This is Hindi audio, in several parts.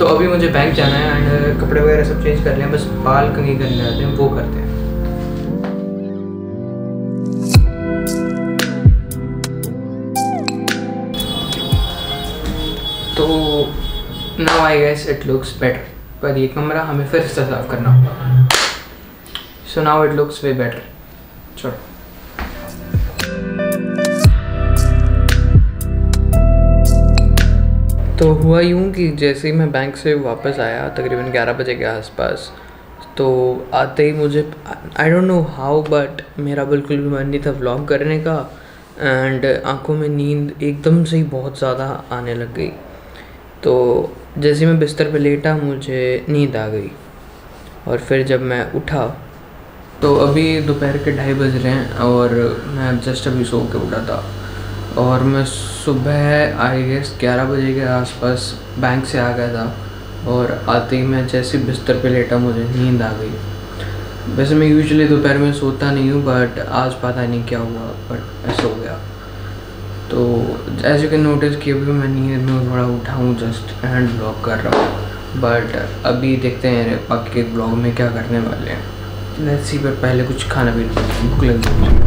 तो अभी मुझे बैंक जाना है एंड कपड़े वगैरह सब चेंज कर लें, बस बाल कंघी करने आते हैं वो करते हैं। तो now I guess it looks better, पर ये कमरा हमें फिर से साफ करना होगा। So now it looks way better. चलो तो हुआ यूँ कि जैसे ही मैं बैंक से वापस आया तकरीबन 11 बजे के आसपास, तो आते ही मुझे I don't know how but मेरा बिल्कुल भी मन नहीं था व्लॉग करने का एंड आंखों में नींद एकदम से ही बहुत ज़्यादा आने लग गई। तो जैसे ही मैं बिस्तर पे लेटा मुझे नींद आ गई और फिर जब मैं उठा तो अभी दोपहर के 2:30 बज रहे हैं और मैं जस्ट अभी सो के उठा था और मैं सुबह आई गेस 11 बजे के आसपास बैंक से आ गया था और आते ही मैं जैसे बिस्तर पे लेटा मुझे नींद आ गई। वैसे मैं यूजुअली दोपहर में सोता नहीं हूँ बट आज पता नहीं क्या हुआ बट ऐसा हो गया। तो एज यू कैन नोटिस कि अभी मैं नींद में थोड़ा उठा हूँ जस्ट एंड ब्लॉग कर रहा हूँ, बट अभी देखते हैं बाकी ब्लॉग में क्या करने वाले हैं। लेट्स सी, पर पहले कुछ खाना पीना, भूख लगी।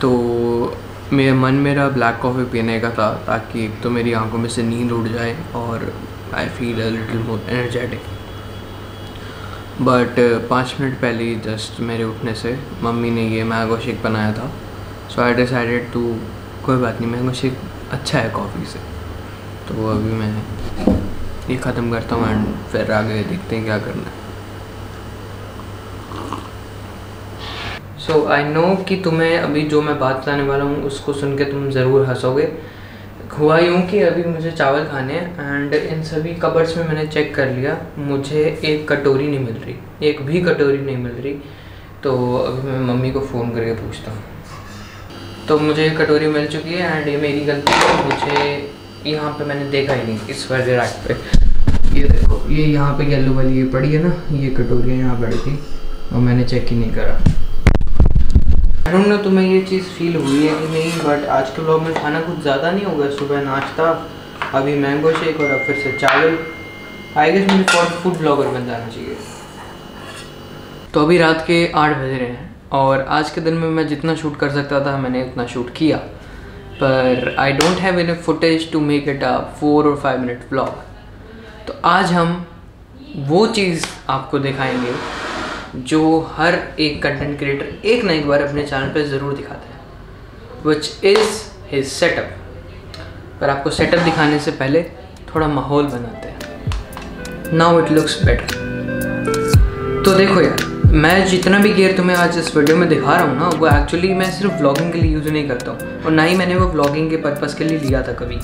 तो मेरा मन मेरा ब्लैक कॉफ़ी पीने का था ताकि एक तो मेरी आंखों में से नींद उड़ जाए और I feel a little more energetic. But 5 minute पहले ही जस्ट मेरे उठने से मम्मी ने ये मैंगो शेक बनाया था, सो आई डिसाइडेड टू कोई बात नहीं, मैंगो शेक अच्छा है कॉफ़ी से। तो अभी मैं ये ख़त्म करता हूँ एंड फिर आगे देखते हैं क्या करना है। सो आई नो कि तुम्हें अभी जो मैं बात बताने वाला हूँ उसको सुन के तुम ज़रूर हंसोगे। हुआ यूँ कि अभी मुझे चावल खाने एंड इन सभी कबर्ड्स में मैंने चेक कर लिया, मुझे एक कटोरी नहीं मिल रही, एक भी कटोरी नहीं मिल रही। तो अभी मैं मम्मी को फ़ोन करके पूछता हूँ। तो मुझे एक कटोरी मिल चुकी है एंड ये मेरी गलती है, मुझे यहाँ पर मैंने देखा ही नहीं इस वाले रैक पर। ये देखो, ये यहाँ पर येलो वाली ये पड़ी है ना, ये कटोरी यहाँ पड़ी थी और मैंने चेक ही नहीं करा। आई डोंट नो तुम्हें ये चीज़ फील हुई है कि नहीं, बट आज के व्लॉग में खाना कुछ ज़्यादा नहीं होगा। सुबह नाश्ता, अभी मैंगो शेक और अब फिर से चावल। आई गेस मुझे फूड ब्लॉगर बन जाना चाहिए। तो अभी रात के 8 बज रहे हैं और आज के दिन में मैं जितना शूट कर सकता था मैंने उतना शूट किया, पर I don't have enough footage to make it a 4 और 5 मिनट व्लॉग। तो आज हम वो चीज़ आपको दिखाएँगे जो हर एक कंटेंट क्रिएटर एक ना एक बार अपने चैनल पे ज़रूर दिखाता है, विच इज़ हिज सेटअप। पर आपको सेटअप दिखाने से पहले थोड़ा माहौल बनाते हैं। Now it looks better. तो देखो यार, मैं जितना भी गियर तुम्हें आज इस वीडियो में दिखा रहा हूँ ना, वो एक्चुअली मैं सिर्फ व्लॉगिंग के लिए यूज़ नहीं करता हूँ और ना ही मैंने वो व्लॉगिंग के पर्पज़ के लिए लिया था कभी।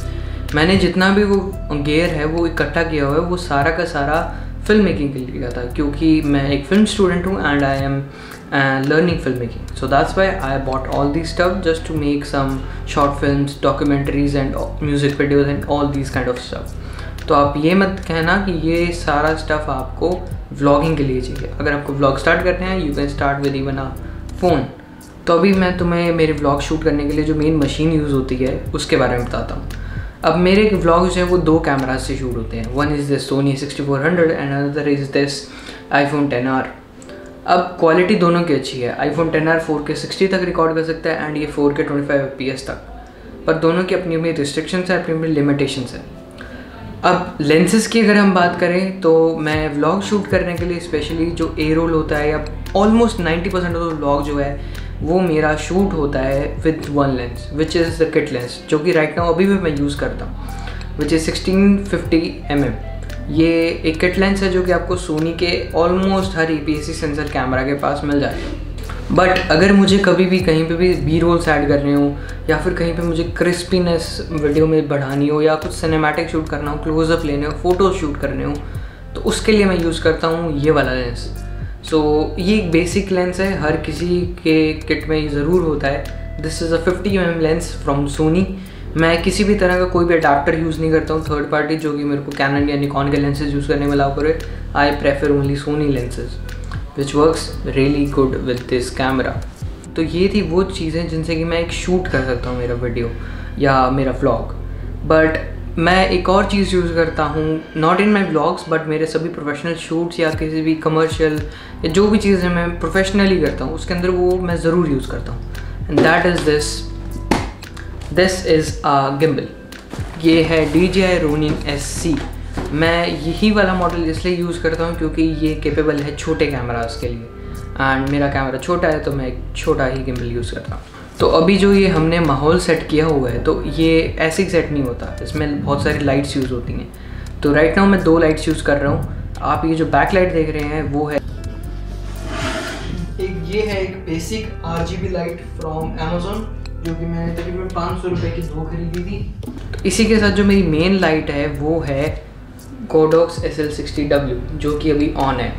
मैंने जितना भी वो गियर है वो इकट्ठा किया हुआ है, वो सारा का सारा फिल्म मेकिंग के लिए लिया था, क्योंकि मैं एक फिल्म स्टूडेंट हूँ and I am learning film making. So that's why I bought all this stuff just to make some short films, documentaries and music videos and all this kind of stuff. तो आप ये मत कहना कि ये सारा स्टफ आपको व्लॉगिंग के लिए चाहिए। अगर आपको व्लॉग स्टार्ट करने हैं you can start with even a phone. तो अभी मैं तुम्हें मेरे व्लॉग शूट करने के लिए जो मेन मशीन यूज़ होती है उसके बारे में बताता हूँ। अब मेरे व्लॉग्स हैं वो 2 कैमराज से शूट होते हैं, one is this Sony 6400 and another is this iPhone XR। अब क्वालिटी दोनों की अच्छी है, iPhone XR 4K 60 तक रिकॉर्ड कर सकता है एंड ये 4K 25 FPS तक, पर दोनों की अपनी अपनी रिस्ट्रिक्शंस हैं, अपनी अपनी लिमिटेशंस हैं। अब लेंसेज की अगर हम बात करें तो मैं व्लॉग शूट करने के लिए स्पेशली जो ए रोल होता है या ऑलमोस्ट 90% ऑफ व्लॉग जो है वो मेरा शूट होता है with one lens which is the kit lens, जो कि राइट नाउ अभी भी मैं यूज़ करता हूँ, विच इज़ 1650mm। ये एक किट लेंस है जो कि आपको सोनी के ऑलमोस्ट हर EPS-C सेंसर कैमरा के पास मिल जाता है। बट अगर मुझे कभी भी कहीं पे भी बी रोल्स ऐड करने हो या फिर कहीं पे मुझे क्रिस्पीनेस वीडियो में बढ़ानी हो या कुछ सिनेमैटिक शूट करना हो, क्लोजअप लेने हो, फोटो शूट करने हो, तो उसके लिए मैं यूज़ करता हूँ ये वाला लेंस। सो ये एक बेसिक लेंस है, हर किसी के किट में ज़रूर होता है। This is a 50mm lens from Sony मैं किसी भी तरह का कोई भी अडाप्टर यूज़ नहीं करता हूँ थर्ड पार्टी, जो कि मेरे को कैनन या निकॉन के लेंसेज यूज़ करने में अलाउ करे। I prefer only Sony lenses which works really good with this camera. तो ये थी वो चीज़ें जिनसे कि मैं एक शूट कर सकता हूँ मेरा वीडियो या मेरा व्लॉग। बट मैं एक और चीज़ यूज़ करता हूँ, not in my vlogs but मेरे सभी प्रोफेशनल शूट्स या किसी भी कमर्शियल या जो भी चीज़ें मैं प्रोफेशनली करता हूँ उसके अंदर वो मैं ज़रूर यूज़ करता हूँ। And that is this is a gimbal. ये है DJI Ronin SC। मैं यही वाला मॉडल इसलिए यूज़ करता हूँ क्योंकि ये केपेबल है छोटे कैमरास के लिए, एंड मेरा कैमरा छोटा है तो मैं एक छोटा ही गिम्बल यूज़ करता हूँ। तो अभी जो ये हमने माहौल सेट किया हुआ है तो ये ऐसे सेट नहीं होता, इसमें बहुत सारी लाइट्स यूज़ होती हैं। तो राइट नाउ मैं 2 लाइट्स यूज़ कर रहा हूँ। आप ये जो बैक लाइट देख रहे हैं वो है एक basic RGB light from Amazon, जो कि मैंने तकरीबन 500 रुपये की 2 खरीदी थी। तो इसी के साथ जो मेरी मेन लाइट है वो है Godox SL60W, जो कि अभी ऑन है,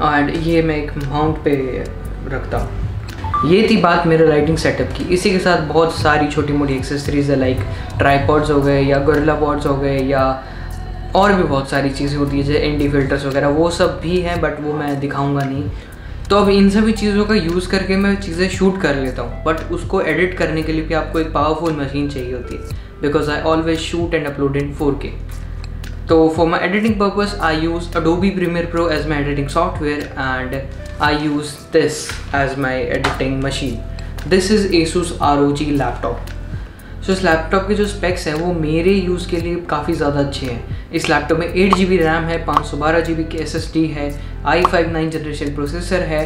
और ये मैं एक माउंट पे रखता हूँ। ये थी बात मेरे लाइटिंग सेटअप की। इसी के साथ बहुत सारी छोटी मोटी एक्सेसरीज है, लाइक ट्राईपॉड्स हो गए या गोरिल्ला पॉड्स हो गए या और भी बहुत सारी चीज़ें होती है जैसे एंटी फिल्टर्स वगैरह, वो सब भी हैं बट वो मैं दिखाऊंगा नहीं। तो अब इन सभी चीज़ों का यूज़ करके मैं चीज़ें शूट कर लेता हूँ, बट उसको एडिट करने के लिए भी आपको एक पावरफुल मशीन चाहिए होती है, because I always shoot and upload in 4K। तो for my editing purpose I use Adobe Premiere Pro as my editing software and I use this as my editing machine. This is Asus ROG laptop. So इस लैपटॉप के जो स्पेक्स हैं वो मेरे यूज़ के लिए काफ़ी ज़्यादा अच्छे हैं। इस लैपटॉप में 8GB रैम है, 512GB की SSD है, i5 9th जनरेशन प्रोसेसर है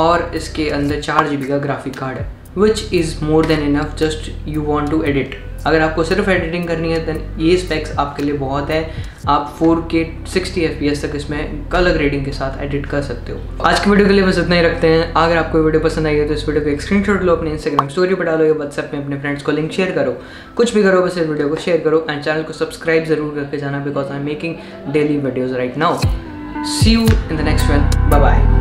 और इसके अंदर 4GB का ग्राफिक कार्ड है, which is more than enough just you want to edit. अगर आपको सिर्फ एडिटिंग करनी है दैन ये स्पेक्स आपके लिए बहुत है। आप 4K 60fps तक इसमें अलग रेटिंग के साथ एडिट कर सकते हो। आज की वीडियो के लिए बस इतना ही रखते हैं। अगर आपको वीडियो पसंद आई है तो इस वीडियो को एक स्क्रीनशॉट लो, अपने Instagram स्टोरी पर डालो या WhatsApp में अपने फ्रेंड्स को लिंक शेयर करो। कुछ भी करो बस इस वीडियो को शेयर करो एंड चैनल को सब्सक्राइब जरूर करके जाना, because I am making daily videos right now. See you in the next one. Bye bye.